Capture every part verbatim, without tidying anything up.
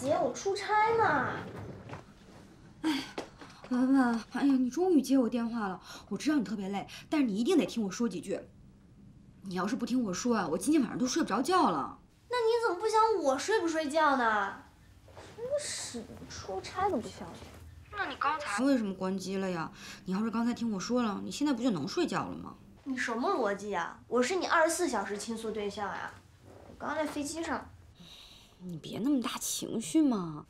姐，我出差呢。哎，文文，哎呀，你终于接我电话了。我知道你特别累，但是你一定得听我说几句。你要是不听我说啊，我今天晚上都睡不着觉了。那你怎么不想我睡不睡觉呢？真是出差都不想。那你刚才为什么关机了呀？你要是刚才听我说了，你现在不就能睡觉了吗？你什么逻辑啊？我是你二十四小时倾诉对象呀。我刚在飞机上。 你别那么大情绪嘛！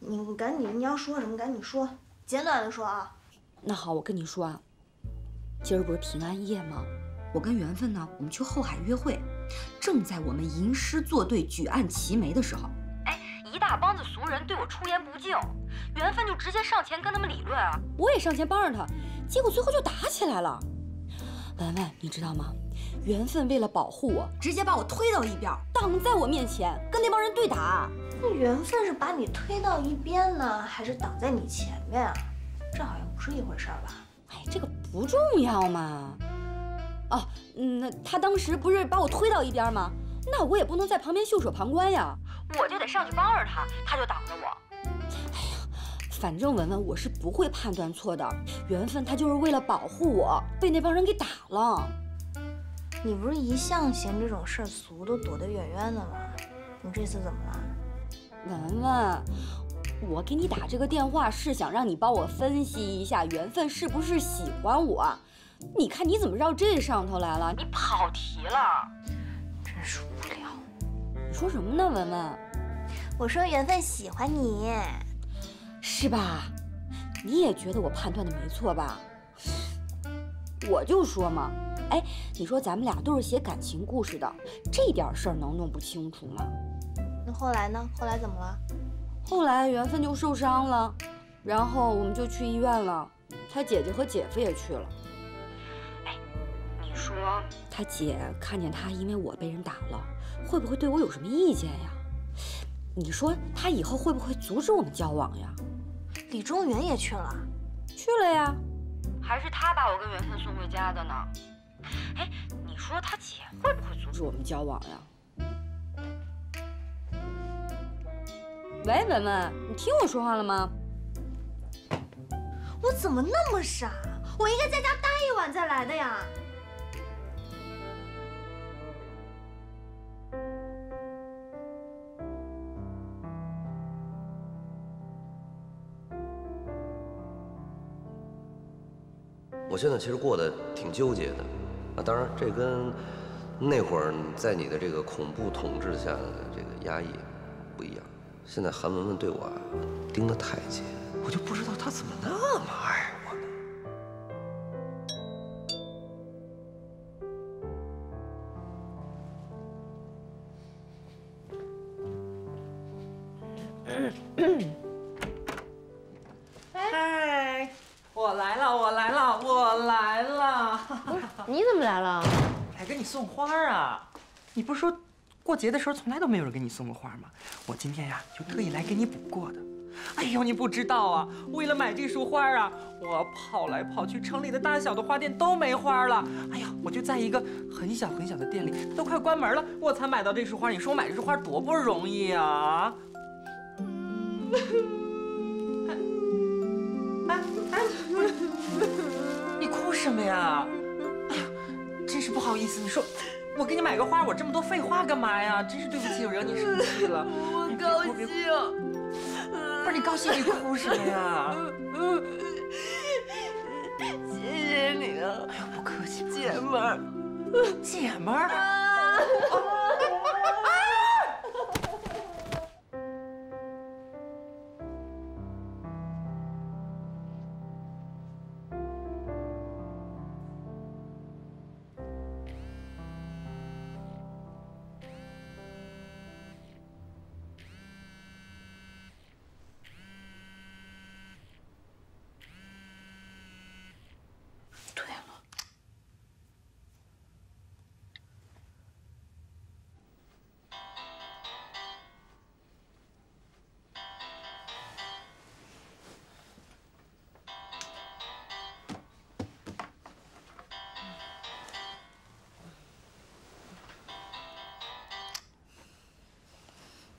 你你赶紧，你要说什么赶紧说，简短的说啊。那好，我跟你说啊，今儿不是平安夜吗？我跟缘分呢，我们去后海约会。正在我们吟诗作对、举案齐眉的时候，哎，一大帮子俗人对我出言不敬，缘分就直接上前跟他们理论啊。我也上前帮着他，结果最后就打起来了。文文，你知道吗？ 缘分为了保护我，直接把我推到一边，挡在我面前，跟那帮人对打。那缘分是把你推到一边呢，还是挡在你前面啊？这好像不是一回事吧？哎，这个不重要嘛。哦，那他当时不是把我推到一边吗？那我也不能在旁边袖手旁观呀，我就得上去帮着他，他就挡着我。哎呀，反正文文我是不会判断错的，缘分他就是为了保护我，被那帮人给打了。 你不是一向嫌这种事儿俗都躲得远远的吗？你这次怎么了？文文，我给你打这个电话是想让你帮我分析一下缘分是不是喜欢我。你看你怎么绕这上头来了？你跑题了，真是无聊。你说什么呢，文文？我说缘分喜欢你，是吧？你也觉得我判断的没错吧？我就说嘛。 哎，你说咱们俩都是写感情故事的，这点事儿能弄不清楚吗？那后来呢？后来怎么了？后来缘分就受伤了，然后我们就去医院了。他姐姐和姐夫也去了。哎，你说他姐看见他因为我被人打了，会不会对我有什么意见呀？你说他以后会不会阻止我们交往呀？李中原也去了，去了呀，还是他把我跟缘分送回家的呢。 哎，你说他姐会不会阻止我们交往呀？喂，文文，你听我说话了吗？我怎么那么傻？我应该在家待一晚再来的呀。我现在其实过得挺纠结的。 啊，当然，这跟那会儿在你的这个恐怖统治下的这个压抑不一样。现在韩文文对我啊盯得太紧，我就不知道她怎么那么爱我呢。嗨，我来了，我来了，我来了。 你怎么来了？来给你送花啊！你不是说过节的时候从来都没有人给你送过花吗？我今天呀就特意来给你补过的。哎呦，你不知道啊！为了买这束花啊，我跑来跑去，城里的大小的花店都没花了。哎呀，我就在一个很小很小的店里，都快关门了，我才买到这束花。你说我买这束花多不容易啊！哎哎，你哭什么呀？ 真是不好意思，你说我给你买个花，我这么多废话干嘛呀？真是对不起，我惹你生气了。我高兴，不是你高兴你哭什么呀？谢谢你啊！哎呦，不客气，姐们儿，姐们儿。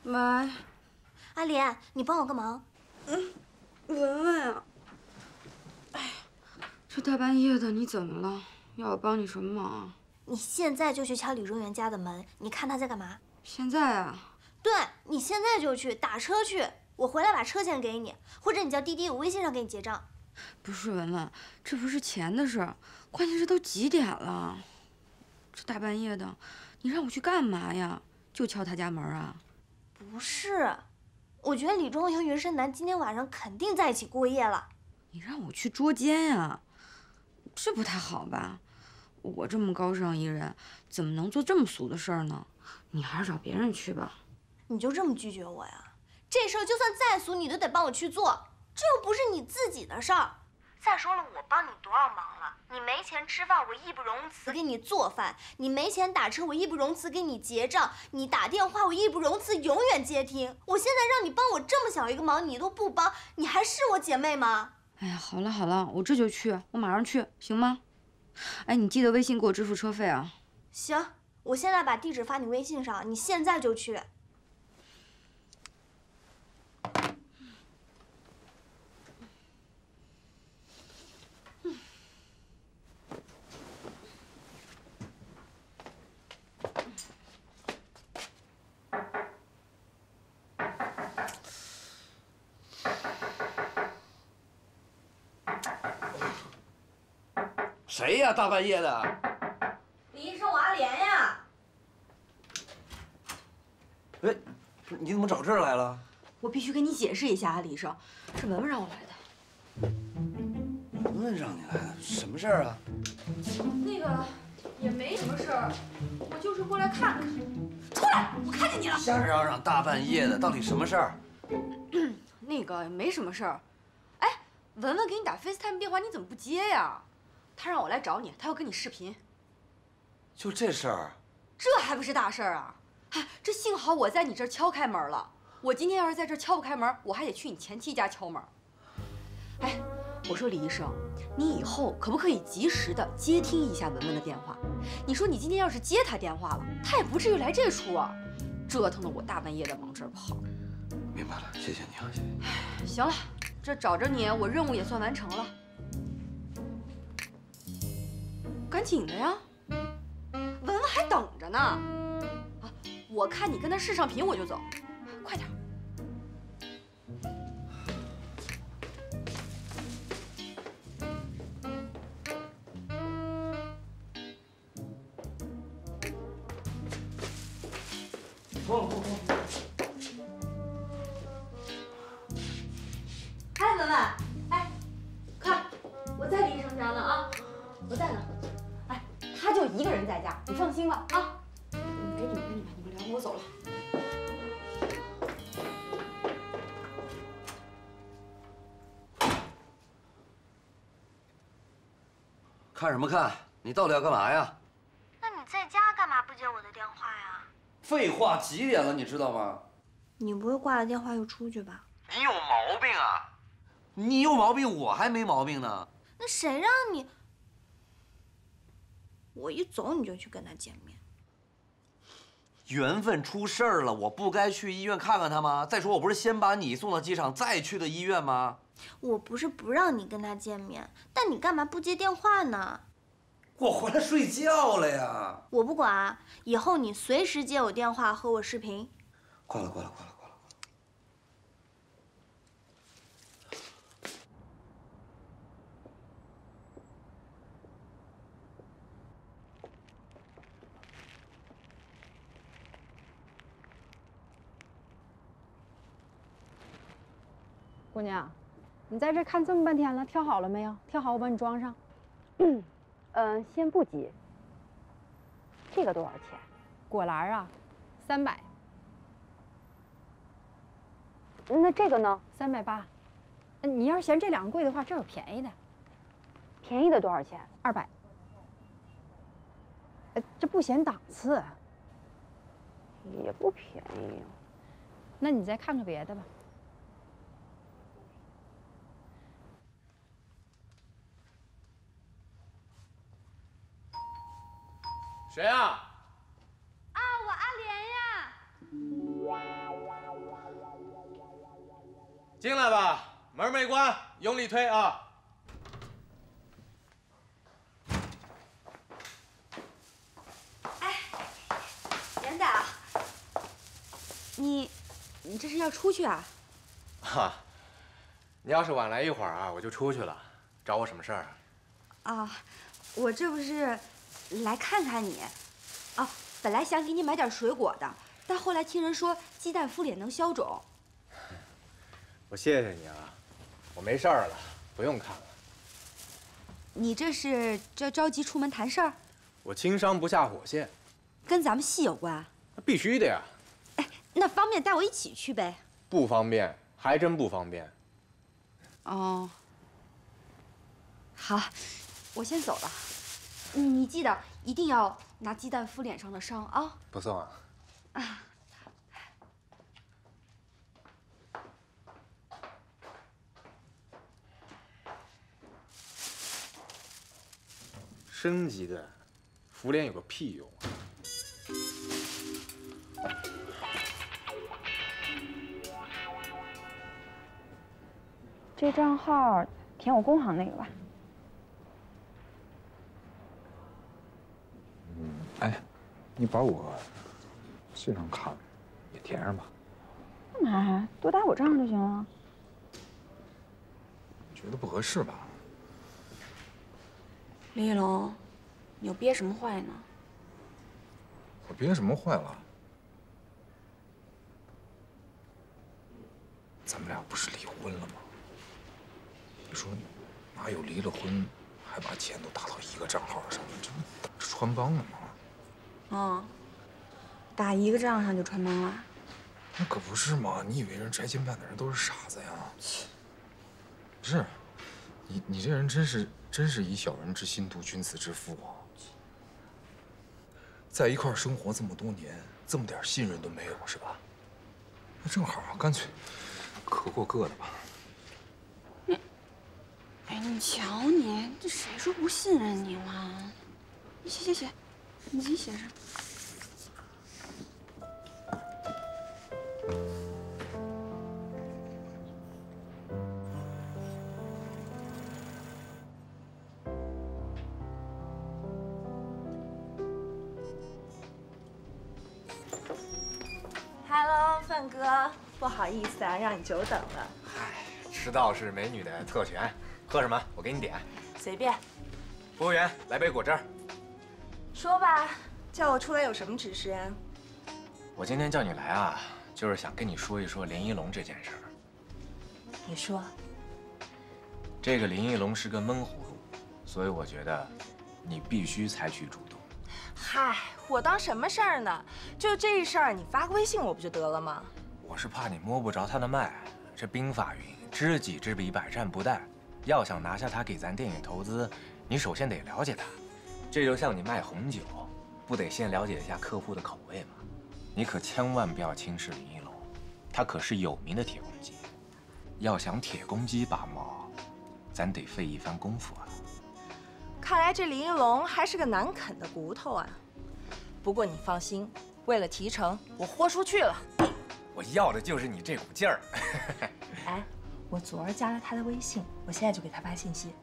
喂，哎阿林，你帮我个忙。嗯，文文啊，哎呀，这大半夜的你怎么了？要我帮你什么忙啊？你现在就去敲李荣元家的门，你看他在干嘛？现在啊？对，你现在就去打车去，我回来把车钱给你，或者你叫滴滴，我微信上给你结账。不是文文，这不是钱的事，关键是都几点了，这大半夜的，你让我去干嘛呀？就敲他家门啊？不是。 我觉得李忠和云深南今天晚上肯定在一起过夜了。你让我去捉奸呀、啊，这不太好吧？我这么高尚一人，怎么能做这么俗的事儿呢？你还是找别人去吧。你就这么拒绝我呀？这事儿就算再俗，你都得帮我去做，这又不是你自己的事儿。再说了，我帮你多少忙了？你没钱吃饭，我义不容辞给你做饭；你没钱打车，我义不容辞给你结账；你打电话，我义不容辞永远接听。我现在让你帮我这么小一个忙，你都不帮，你还是我姐妹吗？哎呀，好了好了，我这就去，我马上去，行吗？哎，你记得微信给我支付车费啊。行，我现在把地址发你微信上，你现在就去。 谁呀？大半夜的！李医生，我阿莲呀。哎，不是，你怎么找这儿来了？我必须跟你解释一下啊，李医生，是文文让我来的。文文让你来的？什么事儿啊？那个也没什么事儿，我就是过来看看。出来！我看见你了。瞎嚷嚷，大半夜的，到底什么事儿？那个也没什么事儿。哎，文文给你打 FaceTime 电话，你怎么不接呀？ 他让我来找你，他要跟你视频。就这事儿，这还不是大事儿啊！哎，这幸好我在你这儿敲开门了。我今天要是在这儿敲不开门，我还得去你前妻家敲门。哎，我说李医生，你以后可不可以及时的接听一下文文的电话？你说你今天要是接他电话了，他也不至于来这出啊，折腾的我大半夜的往这儿跑。明白了，谢谢你啊，谢谢。行了，这找着你，我任务也算完成了。 赶紧的呀，文文还等着呢。啊，我看你跟他视上频，我就走，快点。不不不！哎，文文，哎，快，我在李医生家呢啊，我在呢。 他就一个人在家，你放心吧啊！给你们，给你们，你们聊吧，我走了。看什么看？你到底要干嘛呀？那你在家干嘛不接我的电话呀？废话，几点了你知道吗？你不会挂了电话又出去吧？你有毛病啊！你有毛病，我还没毛病呢。那谁让你？ 我一走你就去跟他见面，缘分出事儿了，我不该去医院看看他吗？再说我不是先把你送到机场，再去的医院吗？我不是不让你跟他见面，但你干嘛不接电话呢？我回来睡觉了呀。我不管，以后你随时接我电话和我视频。挂了，挂了，挂了，挂了，挂了。 姑娘，你在这看这么半天了，挑好了没有？挑好我帮你装上。嗯、呃，先不急。这个多少钱？果篮啊，三百。那这个呢？三百八。你要是嫌这两个贵的话，这有便宜的。便宜的多少钱？二百。这不显档次。也不便宜啊。那你再看看别的吧。 谁呀、啊？啊，我阿莲呀！进来吧，门没关，用力推啊！哎，严导，你你这是要出去啊？哈、啊，你要是晚来一会儿啊，我就出去了。找我什么事儿啊？啊，我这不是来看看你。啊，本来想给你买点水果的，但后来听人说鸡蛋敷脸能消肿。 我谢谢你啊，我没事儿了，不用看了。你这是着着急出门谈事儿？我轻伤不下火线，跟咱们戏有关？那必须的呀。哎，那方便带我一起去呗？不方便，还真不方便。哦，好，我先走了。你记得一定要拿鸡蛋敷脸上的伤啊！不送啊。啊。 生鸡蛋，敷脸有个屁用啊！这账号填我工行那个吧。嗯，哎，你把我这张卡也填上吧。干嘛呀？多打我账就行了。觉得不合适吧？ 李一龙，你又憋什么坏呢？我憋什么坏了？咱们俩不是离婚了吗？你说哪有离了婚还把钱都打到一个账号上？这不穿帮了吗？啊，打一个账上就穿帮了？那可不是嘛！你以为人宅心办的人都是傻子呀？不是，你你这人真是。 真是以小人之心度君子之腹啊！在一块生活这么多年，这么点信任都没有是吧？那正好，干脆各过各的吧。你，哎，你瞧你，这谁说不信任你了？你写写写，你自己写上。 哥，不好意思啊，让你久等了。嗨，迟到是美女的特权。喝什么？我给你点。随便。服务员，来杯果汁。说吧，叫我出来有什么指示啊？我今天叫你来啊，就是想跟你说一说林一龙这件事儿。你说。这个林一龙是个闷葫芦，所以我觉得你必须采取主动。嗨，我当什么事儿呢？就这事儿，你发个微信我不就得了吗？ 我是怕你摸不着他的脉，这兵法云“知己知彼，百战不殆”。要想拿下他给咱电影投资，你首先得了解他。这就像你卖红酒，不得先了解一下客户的口味吗？你可千万不要轻视林一龙，他可是有名的铁公鸡。要想铁公鸡拔毛，咱得费一番功夫啊。看来这林一龙还是个难啃的骨头啊。不过你放心，为了提成，我豁出去了。 我要的就是你这股劲儿。哎，我昨儿加了他的微信，我现在就给他发信息。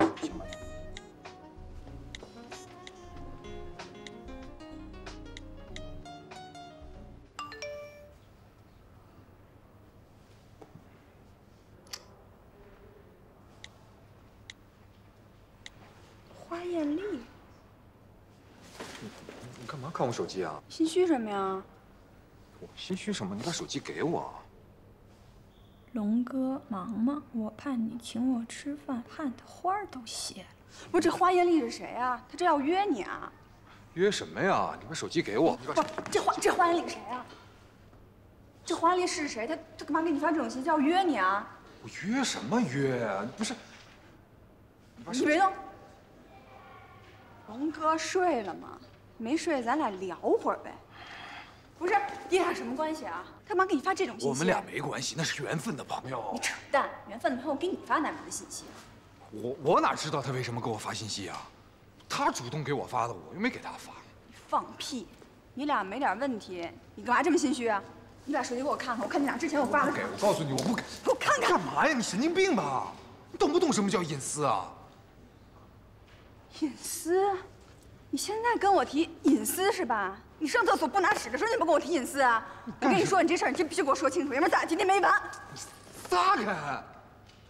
哟，行吧。花艳丽。 干嘛看我手机啊？心虚什么呀？我心虚什么？你把手机给我。龙哥，忙吗？我盼你请我吃饭，盼的花儿都谢了。不是这花艳丽是谁啊？她这要约你啊？约什么呀？你把手机给我。不是这花这花艳丽是谁啊？这花艳丽是谁？她她干嘛给你发这种信息？要约你啊？我约什么约啊？不是，你别动。龙哥睡了吗？ 没睡，咱俩聊会儿呗。不是，你俩什么关系啊？干嘛给你发这种信息？我们俩没关系，那是缘分的朋友。你扯淡！缘分的朋友给你发哪门的信息啊？我我哪知道他为什么给我发信息啊？他主动给我发的，我又没给他发。你放屁！你俩没点问题，你干嘛这么心虚啊？你把手机给我看看，我看你俩之前我发的。我给我告诉你，我不给。给我看看。干嘛呀？你神经病吧？你懂不懂什么叫隐私啊？隐私？你现在跟我提隐私是吧？你上厕所不拿纸的时候，你不跟我提隐私啊？我跟你说，你这事儿你真必须给我说清楚，要不然咱俩今天没完。撒开！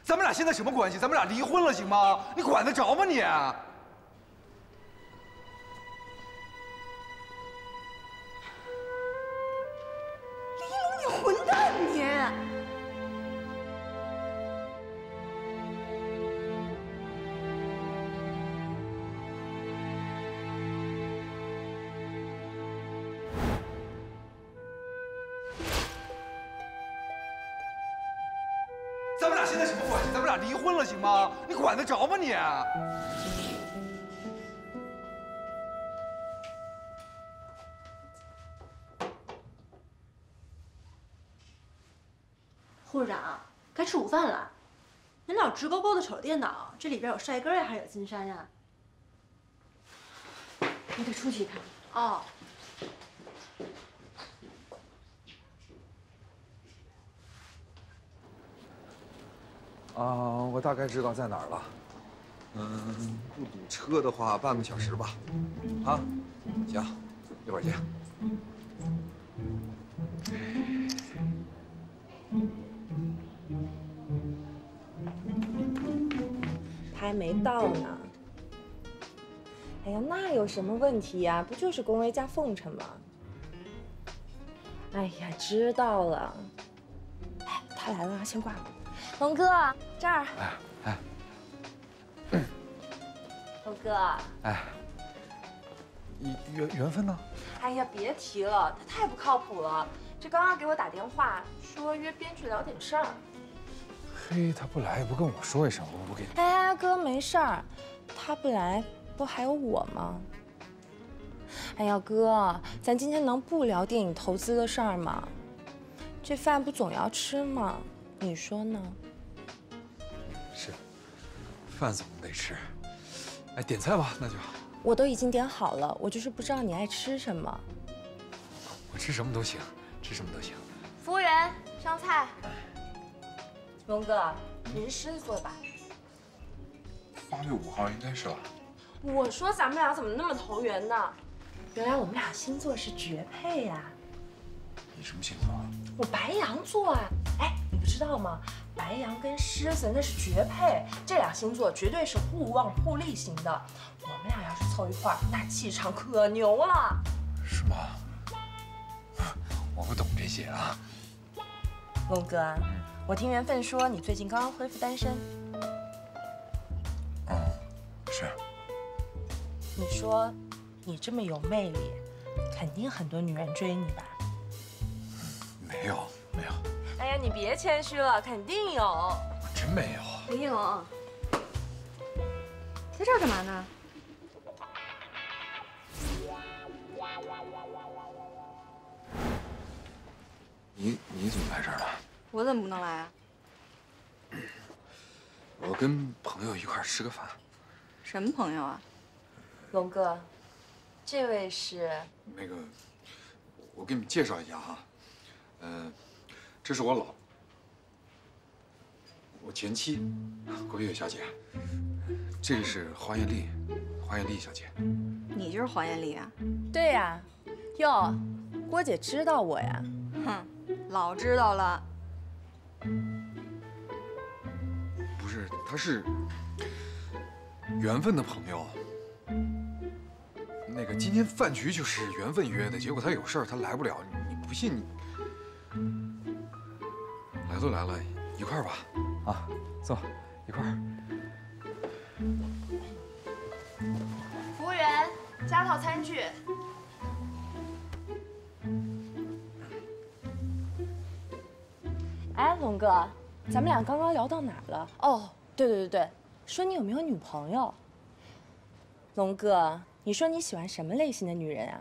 咱们俩现在什么关系？咱们俩离婚了行吗？你管得着吗你？ 混蛋你！咱们俩现在什么关系？咱们俩离婚了行吗？你管得着吗你？ 护士长，该吃午饭了。您老直勾勾的瞅着电脑，这里边有帅哥呀，还是有金山呀？我得出去一趟。哦。啊，我大概知道在哪儿了。嗯，不堵车的话，半个小时吧。啊，行，一会儿见。 还没到呢。哎呀，那有什么问题呀？不就是宫威加凤城吗？哎呀，知道了。哎，他来了，先挂了。龙哥，这儿。哎哎。龙哥。哎。缘缘分呢？哎呀，别提了，他太不靠谱了。这刚刚给我打电话说约编剧聊点事儿。 嘿，他不来也不跟我说一声，我不给你。哎，哥没事儿，他不来不还有我吗？哎呀，哥，咱今天能不聊电影投资的事儿吗？这饭不总要吃吗？你说呢？是，饭总得吃。哎，点菜吧，那就。我都已经点好了，我就是不知道你爱吃什么。我吃什么都行，吃什么都行。服务员，上菜。 龙哥，您是狮子座吧？八月五号应该是吧。我说咱们俩怎么那么投缘呢？原来我们俩星座是绝配呀。你什么星座啊？我白羊座啊。哎，你不知道吗？白羊跟狮子那是绝配，这俩星座绝对是互旺互利型的。我们俩要是凑一块儿，那气场可牛了。是吗？我不懂这些啊。龙哥。 我听缘分说你最近刚刚恢复单身，嗯，是。你说你这么有魅力，肯定很多女人追你吧？没有，没有。哎呀，你别谦虚了，肯定有。我真没有。林一龙，在这儿干嘛呢？你你怎么来这儿了？ 我怎么不能来啊？我跟朋友一块吃个饭。什么朋友啊？龙哥，这位是那个，我给你们介绍一下哈，呃，这是我老，我前妻郭月小姐，这是黄艳丽，黄艳丽小姐。你就是黄艳丽啊？对呀，哟，郭姐知道我呀？哼，老知道了。 不是，他是缘分的朋友。那个今天饭局就是缘分约的，结果他有事儿，他来不了。你不信你？来都来了，一块儿吧。啊，走，一块儿。服务员，加套餐具。 哎，龙哥，咱们俩刚刚聊到哪儿了？哦，对对对对，说你有没有女朋友？龙哥，你说你喜欢什么类型的女人啊？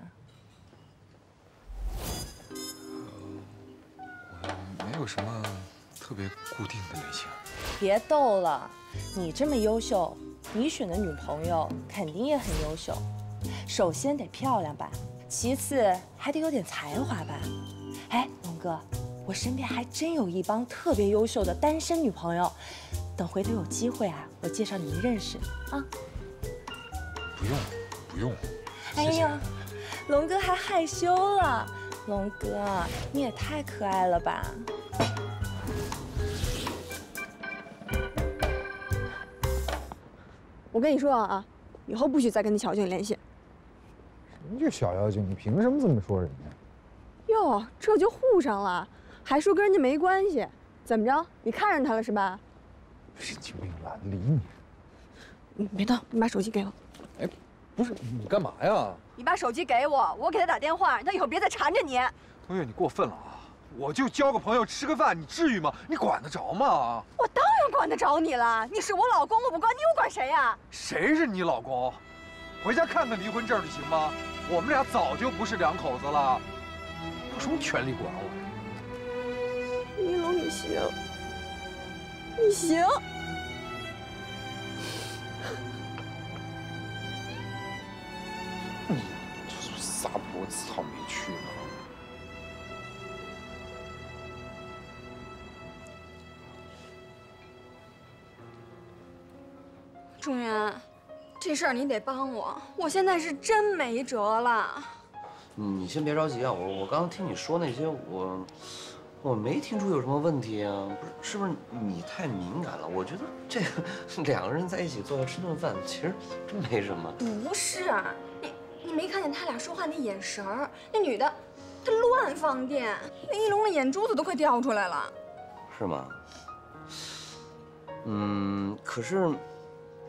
我没有什么特别固定的类型。别逗了，你这么优秀，你选的女朋友肯定也很优秀。首先得漂亮吧，其次还得有点才华吧。哎，龙哥，我身边还真有一帮特别优秀的单身女朋友，等回头有机会啊，我介绍你们认识啊。不用，不用。哎呦，龙哥还害羞了。龙哥，你也太可爱了吧！ 我跟你说啊，以后不许再跟那小妖精联系。什么叫小妖精？你凭什么这么说人家？哟，这就护上了，还说跟人家没关系？怎么着？你看上他了是吧？神经病，懒得理你。你别闹，你把手机给我。哎，不是你干嘛呀？你把手机给我，我给他打电话，让他以后别再缠着你。同学，你过分了啊！我就交个朋友，吃个饭，你至于吗？你管得着吗？我当。 管得着你了？你是我老公，我不管你，我管谁呀？谁是你老公？回家看看离婚证去行吗？我们俩早就不是两口子了，有什么权利管我？一龙，你行，你行。你这撒泼草没趣呢。 仲元，这事儿你得帮我，我现在是真没辙了。你先别着急啊，我我刚刚听你说那些，我我没听出有什么问题啊，不是是不是你太敏感了？我觉得这个两个人在一起坐下吃顿饭，其实真没什么。不是啊，你你没看见他俩说话那眼神儿，那女的她乱放电，那一龙的眼珠子都快掉出来了。是吗？嗯，可是。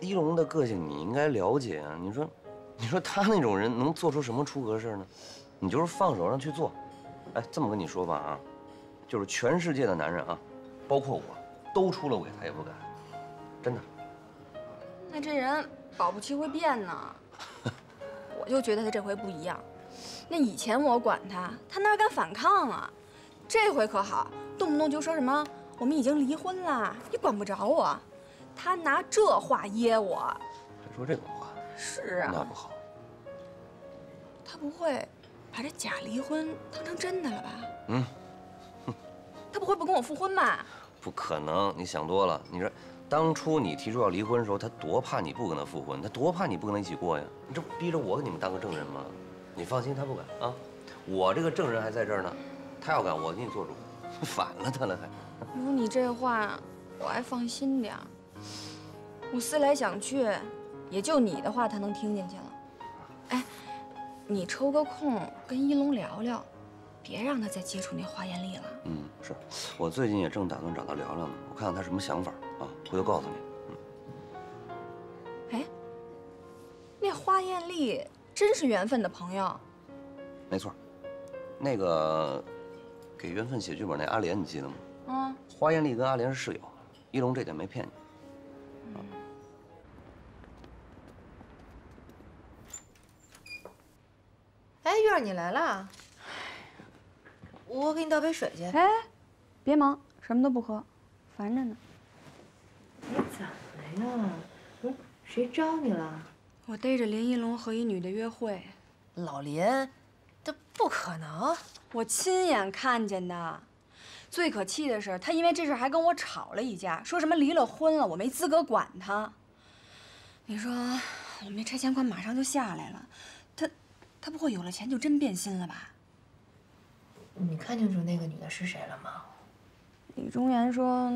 一龙的个性你应该了解啊！你说，你说他那种人能做出什么出格事呢？你就是放手让去做。哎，这么跟你说吧啊，就是全世界的男人啊，包括我，都出了轨他也不敢，真的。那这人保不齐会变呢。我就觉得他这回不一样。那以前我管他，他哪敢反抗啊？这回可好，动不动就说什么我们已经离婚了，你管不着我。 他拿这话噎我，还说这种话，是啊，那不好。他不会把这假离婚当成真的了吧？嗯，他不会不跟我复婚吧？不可能，你想多了。你说，当初你提出要离婚的时候，他多怕你不跟他复婚，他多怕你不跟他一起过呀。你这不逼着我给你们当个证人吗？你放心，他不敢啊。我这个证人还在这儿呢，他要敢，我给你做主。反了他了还。如果你这话，我还放心点。 我思来想去，也就你的话他能听进去了。哎，你抽个空跟一龙聊聊，别让他再接触那花艳丽了。嗯，是，我最近也正打算找他聊聊呢，我看看他什么想法啊，回头告诉你。嗯。哎，那花艳丽真是缘分的朋友。没错，那个给缘分写剧本那阿莲你记得吗？嗯。花艳丽跟阿莲是室友，一龙这点没骗你。 哎，月儿，你来了，我给你倒杯水去。哎，别忙，什么都不喝，烦着呢。你怎么来了？不是谁招你了？我逮着林一龙和一女的约会。老林，这不可能，我亲眼看见的。最可气的是，他因为这事还跟我吵了一架，说什么离了婚了，我没资格管他。你说，我们那拆迁款马上就下来了。 他不会有了钱就真变心了吧？你看清楚那个女的是谁了吗？李中原说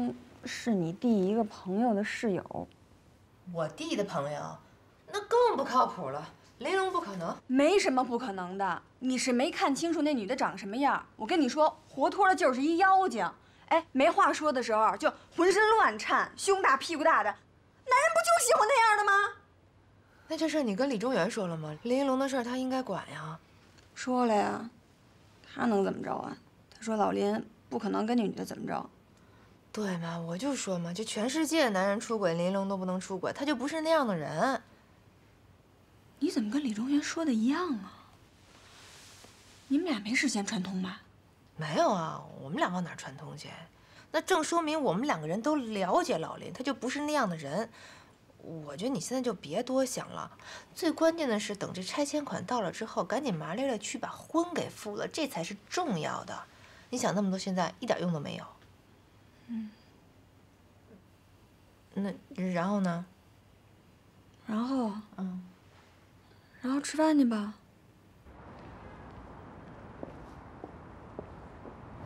是你弟一个朋友的室友。我弟的朋友，那更不靠谱了。雷龙不可能，没什么不可能的。你是没看清楚那女的长什么样。我跟你说，活脱了就是一妖精。哎，没话说的时候就浑身乱颤，胸大屁股大的，男人不就喜欢那样的吗？ 那这事儿你跟李中原说了吗？林一龙的事儿他应该管呀，说了呀，他能怎么着啊？他说老林不可能跟那女的怎么着，对嘛？我就说嘛，这全世界男人出轨，林一龙都不能出轨，他就不是那样的人。你怎么跟李中原说的一样啊？你们俩没事先串通吧？没有啊，我们俩往哪串通去？那正说明我们两个人都了解老林，他就不是那样的人。我觉得你现在就别多想了，最关键的是等这拆迁款到了之后，赶紧麻利的去把婚给付了，这才是重要的。你想那么多，现在一点用都没有。嗯。那然后呢？然后，嗯，然后吃饭去吧。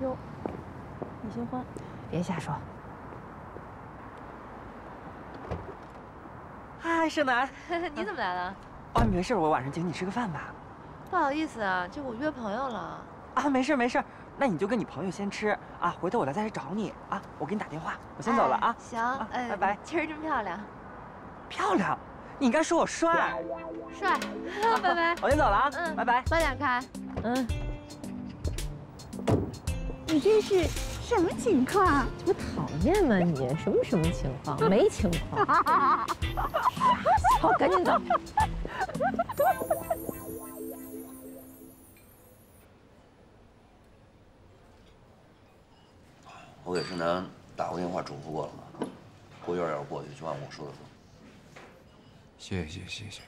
哟，你新婚？别瞎说。 嗨，盛楠，你怎么来了？啊，没事，我晚上请你吃个饭吧。不好意思啊，这我约朋友了。啊，没事没事，那你就跟你朋友先吃啊，回头我来再来找你啊。我给你打电话，我先走了啊。行，哎，拜拜。今儿真漂亮。漂亮？你应该说我帅。帅，拜拜。我先走了啊，嗯，拜拜。慢点开。嗯。你这是什么情况？这不讨厌吗你？什么什么情况？没情况。 好，赶紧走。我给盛楠打过电话嘱咐过了吗？郭院要是过去，就按我说的做。谢谢谢谢，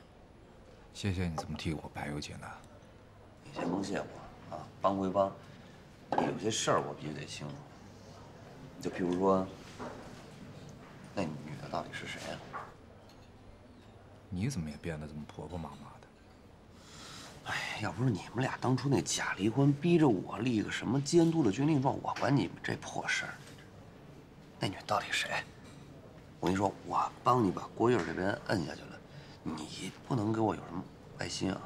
谢谢你这么替我排忧解难。你先甭谢我啊，帮归帮，有些事儿我必须得清楚。就譬如说，那女的到底是谁呀？ 你怎么也变得这么婆婆妈妈的？哎，要不是你们俩当初那假离婚，逼着我立个什么监督的军令状，我管你们这破事儿。那女到底谁？我跟你说，我帮你把郭月这边摁下去了，你不能给我有什么歪心啊。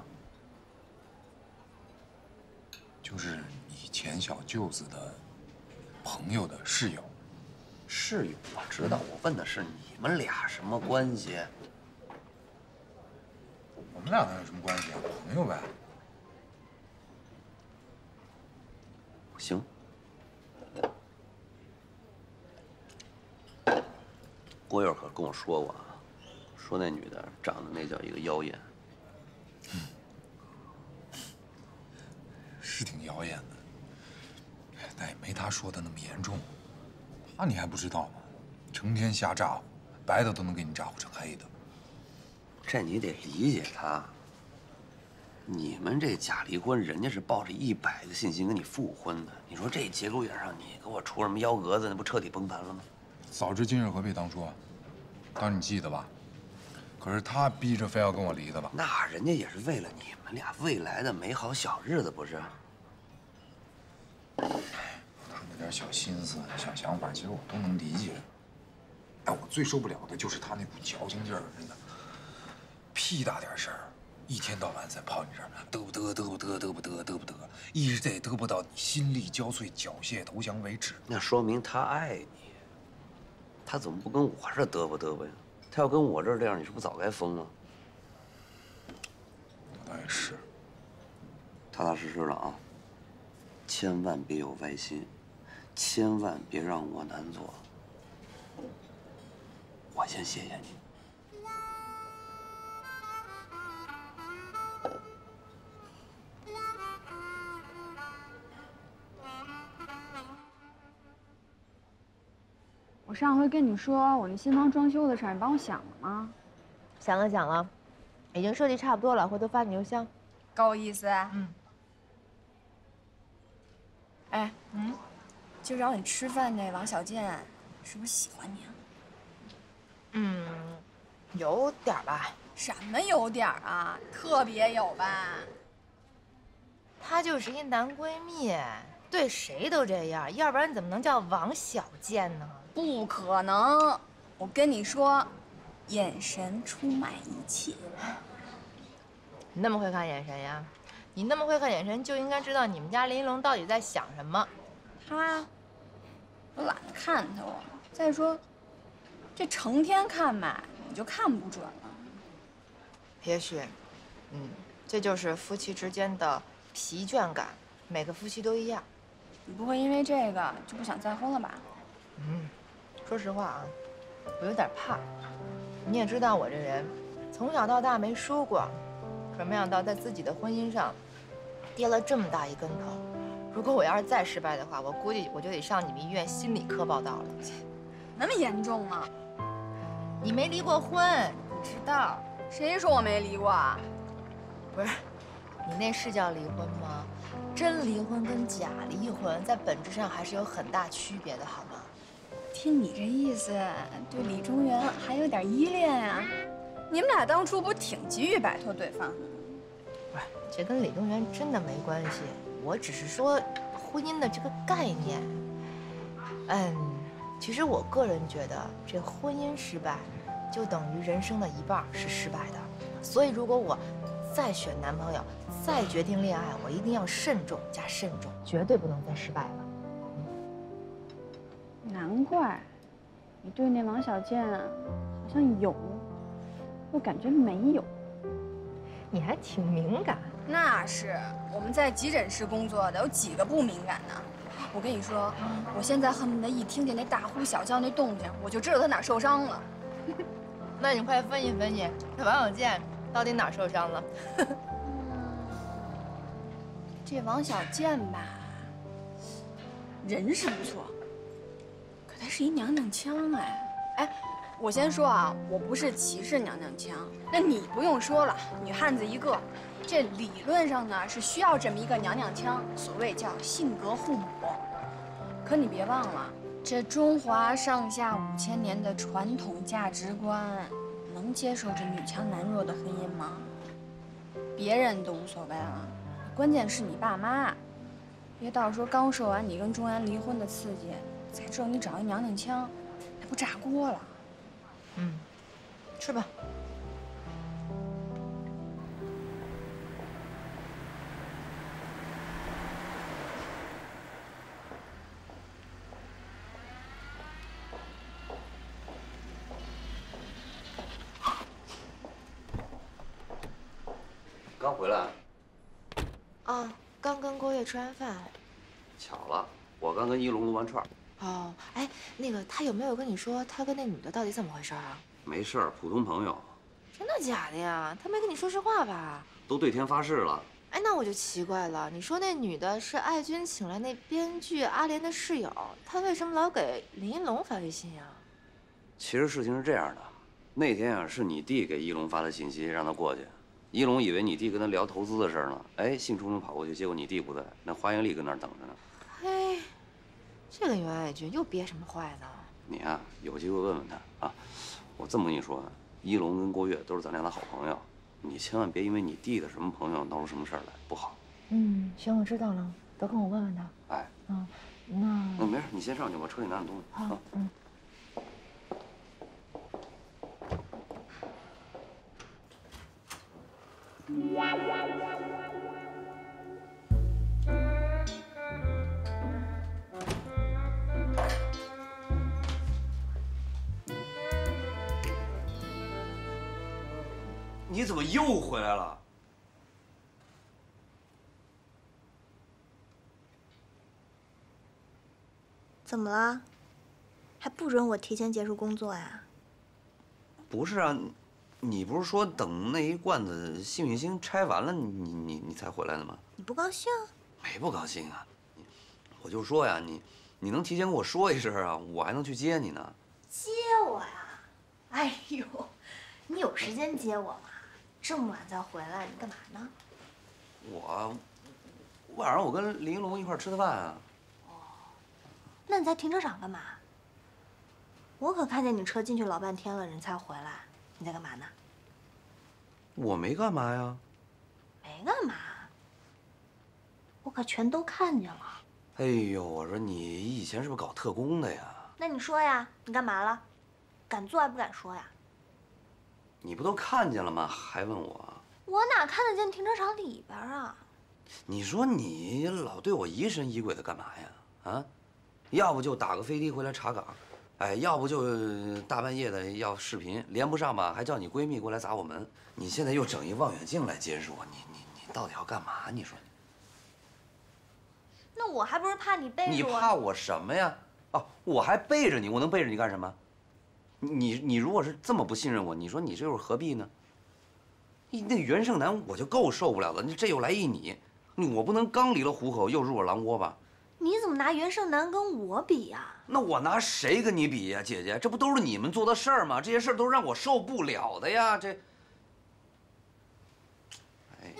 就是以前小舅子的朋友的室友。室友我知道，我问的是你们俩什么关系？ 我们俩能有什么关系啊？朋友呗。行。郭友可跟我说过啊，说那女的长得那叫一个妖艳。嗯。是挺妖艳的，但也没他说的那么严重。他你还不知道吗？成天瞎咋呼，白的都能给你咋呼成黑的。 这你得理解他。你们这假离婚，人家是抱着一百个信心跟你复婚的。你说这节骨眼上，你给我出什么幺蛾子，那不彻底崩盘了吗？早知今日何必当初啊！当时你记得吧？可是他逼着非要跟我离的吧？那人家也是为了你们俩未来的美好小日子，不是？他那点小心思、小想法，其实我都能理解。哎，我最受不了的就是他那股矫情劲儿，真的。 屁大点事儿，一天到晚在跑你这儿，嘚不嘚嘚不嘚嘚不嘚嘚不嘚，一直得嘚啵到你心力交瘁、缴械投降为止。那说明他爱你，他怎么不跟我这嘚啵嘚啵呀？他要跟我这儿这样，你是不早该疯了？那倒也是，踏踏实实的啊，千万别有歪心，千万别让我难做。我先谢谢你。 我上回跟你说我那新房装修的事儿，你帮我想了吗？想了想了，已经设计差不多了，回头发你邮箱。够意思。嗯。哎，嗯，就找你吃饭那王小贱，是不是喜欢你啊？嗯，有点吧。什么有点啊？特别有吧？她就是一男闺蜜，对谁都这样，要不然怎么能叫王小贱呢？ 不可能！我跟你说，眼神出卖一切。你那么会看眼神呀？你那么会看眼神，就应该知道你们家林龙到底在想什么。他，我懒得看他。我再说，这成天看吧，你就看不准了。也许，嗯，这就是夫妻之间的疲倦感，每个夫妻都一样。你不会因为这个就不想再婚了吧？嗯。 说实话啊，我有点怕。你也知道我这人，从小到大没输过，可没想到在自己的婚姻上跌了这么大一跟头。如果我要是再失败的话，我估计我就得上你们医院心理科报道了。那么严重吗？你没离过婚，你知道？谁说我没离过啊？不是，你那是叫离婚吗？真离婚跟假离婚在本质上还是有很大区别的，好吗？听你这意思，对李中原还有点依恋啊？你们俩当初不挺急于摆脱对方的吗？不是，这跟李中原真的没关系。我只是说婚姻的这个概念。嗯。 其实我个人觉得，这婚姻失败，就等于人生的一半是失败的。所以，如果我再选男朋友，再决定恋爱，我一定要慎重加慎重，绝对不能再失败了。嗯、难怪你对那王小贱好像有，又感觉没有。你还挺敏感。那是，我们在急诊室工作的，有几个不敏感呢？ 我跟你说，我现在恨不得一听见那大呼小叫那动静，我就知道他哪受伤了。那你快分析分析，这王小贱到底哪受伤了？这王小贱吧，人是不错，可她是一娘娘腔哎。哎，我先说啊，我不是歧视娘娘腔，那你不用说了，女汉子一个。 这理论上呢是需要这么一个娘娘腔，所谓叫性格互补。可你别忘了，这中华上下五千年的传统价值观，能接受这女强男弱的婚姻吗？别人都无所谓了，关键是你爸妈。别到时候刚受完你跟中原离婚的刺激，才知道你找一娘娘腔，那不炸锅了？嗯，吃吧。 刚回来。啊，刚跟郭越吃完饭。巧了，我刚跟一龙撸完串。哦，哎，那个他有没有跟你说他跟那女的到底怎么回事啊？没事儿，普通朋友。真的假的呀？他没跟你说实话吧？都对天发誓了。哎，那我就奇怪了，你说那女的是艾君请来那编剧阿莲的室友，她为什么老给林一龙发微信呀？其实事情是这样的，那天啊是你弟给一龙发的信息，让他过去。 一龙以为你弟跟他聊投资的事呢，哎，兴冲冲跑过去，结果你弟不在，那花英丽跟那儿等着呢。嘿，这个袁爱君又憋什么坏呢？你啊，有机会问问他啊。我这么跟你说，一龙跟郭越都是咱俩的好朋友，你千万别因为你弟的什么朋友闹出什么事儿来，不好。嗯，行，我知道了，得空我问问他。哎，嗯，那那没事，你先上去吧，车里拿点东西。好，嗯。 你怎么又回来了？怎么了？还不准我提前结束工作呀？不是啊。 你不是说等那一罐子幸运星拆完了，你你你才回来的吗？你不高兴？没不高兴啊，我就说呀，你你能提前跟我说一声啊，我还能去接你呢。接我呀？哎呦，你有时间接我吗？这么晚才回来，你干嘛呢？我晚上我跟林一龙一块吃的饭啊。哦，那你在停车场干嘛？我可看见你车进去老半天了，人才回来。 你在干嘛呢？我没干嘛呀，没干嘛，我可全都看见了。哎呦，我说你以前是不是搞特工的呀？那你说呀，你干嘛了？敢做还不敢说呀？你不都看见了吗？还问我？我哪看得见停车场里边啊？你说你老对我疑神疑鬼的干嘛呀？啊，要不就打个飞的回来查岗。 哎，要不就大半夜的要视频，连不上吧，还叫你闺蜜过来砸我门。你现在又整一望远镜来监视我，你你你到底要干嘛？你说？那我还不是怕你背着我？你怕我什么呀？哦，我还背着你，我能背着你干什么？你你如果是这么不信任我，你说你这又是何必呢？你那袁胜男我就够受不了了，你这又来一你，我不能刚离了虎口又入了狼窝吧？你怎么拿袁胜男跟我比呀？那我拿谁跟你比呀，姐姐？这不都是你们做的事儿吗？这些事儿都让我受不了的呀！这，哎，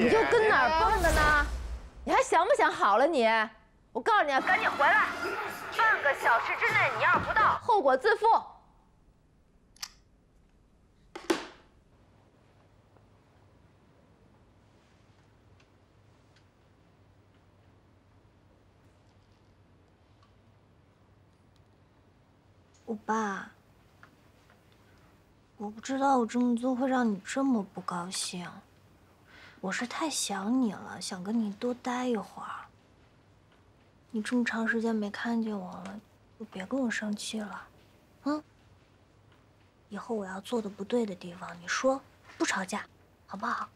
你就跟哪儿蹦的呢？你还想不想好了你？我告诉你啊，赶紧回来！半个小时之内你要是不到，后果自负。欧巴，我不知道我这么做会让你这么不高兴。 我是太想你了，想跟你多待一会儿。你这么长时间没看见我了，就别跟我生气了，嗯。以后我要做的不对的地方，你说，不吵架，好不好？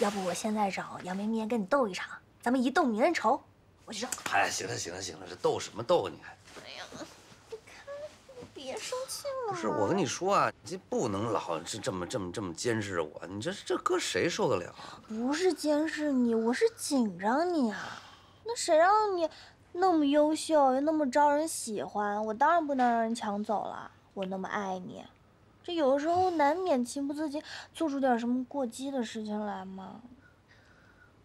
要不我现在找杨绵绵跟你斗一场，咱们一斗泯恩仇。我去找。哎，行了行了行了，这斗什么斗啊？你还……哎呀，你看，你别生气了。不是，我跟你说啊。 这不能老是这么这么这么监视我，你这这搁谁受得了啊？不是监视你，我是紧张你啊。那谁让你那么优秀又那么招人喜欢？我当然不能让人抢走了。我那么爱你，这有的时候难免情不自禁做出点什么过激的事情来嘛。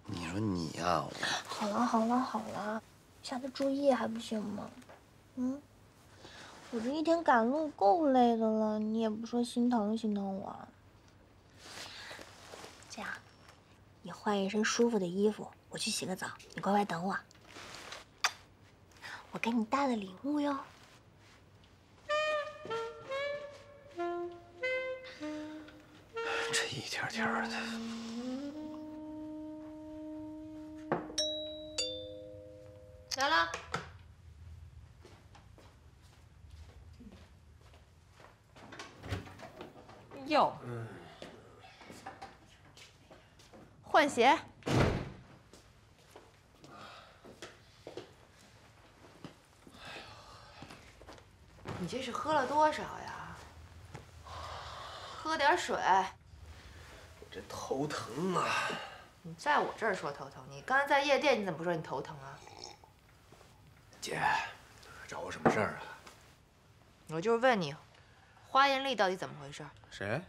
你说你呀，好了好了好了，下次注意还不行吗？嗯。 我这一天赶路够累的了，你也不说心疼心疼我。这样，你换一身舒服的衣服，我去洗个澡，你乖乖等我。我给你带了礼物哟。这一天天的。 哟，换鞋。你这是喝了多少呀？喝点水。我这头疼啊！你在我这儿说头疼，你刚才在夜店你怎么不说你头疼啊？姐，找我什么事儿啊？我就是问你。 花艳丽到底怎么回事？谁？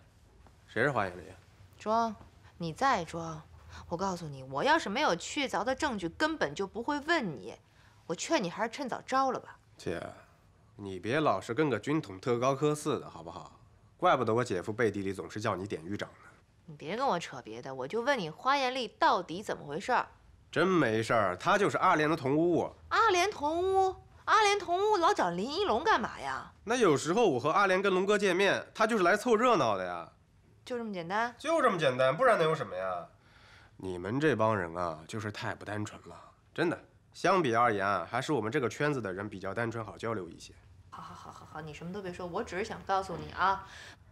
谁是花艳丽？装，你再装！我告诉你，我要是没有确凿的证据，根本就不会问你。我劝你还是趁早招了吧。姐，你别老是跟个军统特高科似的，好不好？怪不得我姐夫背地里总是叫你典狱长呢。你别跟我扯别的，我就问你，花艳丽到底怎么回事？真没事儿，她就是阿莲的同屋。阿莲同屋。 阿莲同屋老找林一龙干嘛呀？那有时候我和阿莲跟龙哥见面，他就是来凑热闹的呀，就这么简单，就这么简单，不然能有什么呀？你们这帮人啊，就是太不单纯了，真的。相比而言啊，还是我们这个圈子的人比较单纯，好交流一些。好好好好好，你什么都别说，我只是想告诉你啊，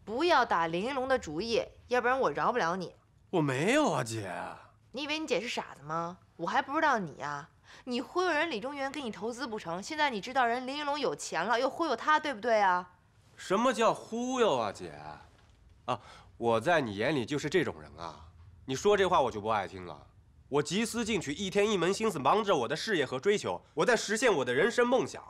不要打林一龙的主意，要不然我饶不了你。我没有啊，姐。你以为你姐是傻子吗？我还不知道你呀。 你忽悠人李中原给你投资不成，现在你知道人林一龙有钱了，又忽悠他，对不对啊？什么叫忽悠啊，姐？啊，我在你眼里就是这种人啊！你说这话我就不爱听了。我急思进取，一天一门心思忙着我的事业和追求，我在实现我的人生梦想。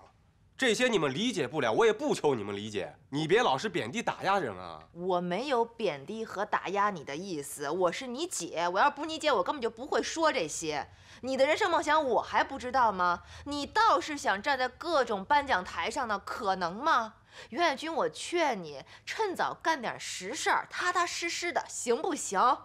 这些你们理解不了，我也不求你们理解。你别老是贬低打压人啊！我没有贬低和打压你的意思，我是你姐，我要不是你姐，我根本就不会说这些。 你的人生梦想我还不知道吗？你倒是想站在各种颁奖台上呢，可能吗？袁海军，我劝你趁早干点实事儿，踏踏实实的，行不行？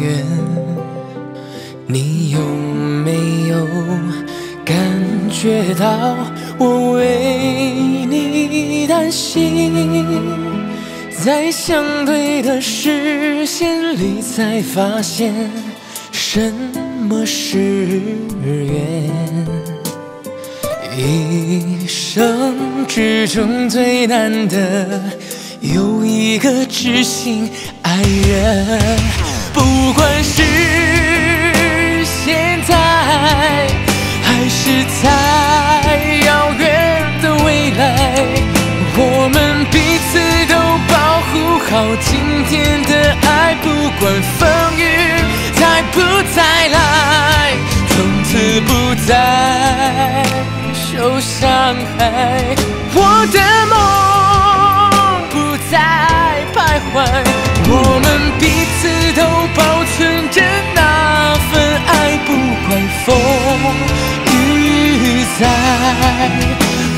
月，你有没有感觉到我为你担心？在相对的视线里，才发现什么是缘。 一生之中最难得有一个知心爱人，不管是现在还是在遥远的未来，我们彼此都保护好今天的爱，不管风雨再不再来，从此不再 受伤害，我的梦不再徘徊。我们彼此都保存着那份爱，不管风雨再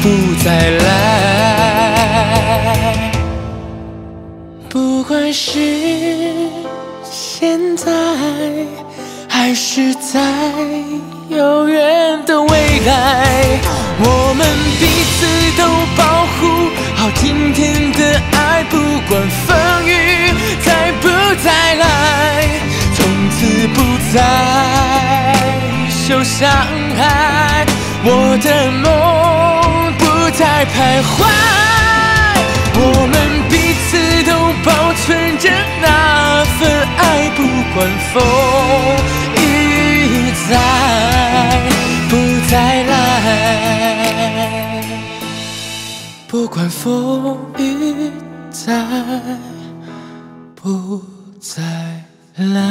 不再来。不管是现在还是在遥远的未来。 我们彼此都保护好今天的爱，不管风雨再不再来，从此不再受伤害。我的梦不再徘徊，我们彼此都保存着那份爱，不管风雨再不再来。 不管风雨再不再来。